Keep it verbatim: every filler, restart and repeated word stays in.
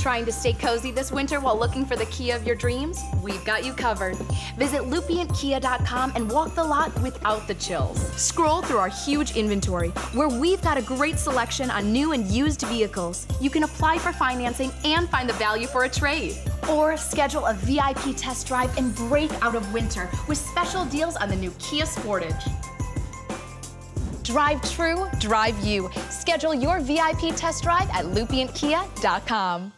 Trying to stay cozy this winter while looking for the Kia of your dreams? We've got you covered. Visit lupient kia dot com and walk the lot without the chills. Scroll through our huge inventory, where we've got a great selection on new and used vehicles. You can apply for financing and find the value for a trade. Or schedule a V I P test drive and break out of winter with special deals on the new Kia Sportage. Drive true, drive you. Schedule your V I P test drive at lupient kia dot com.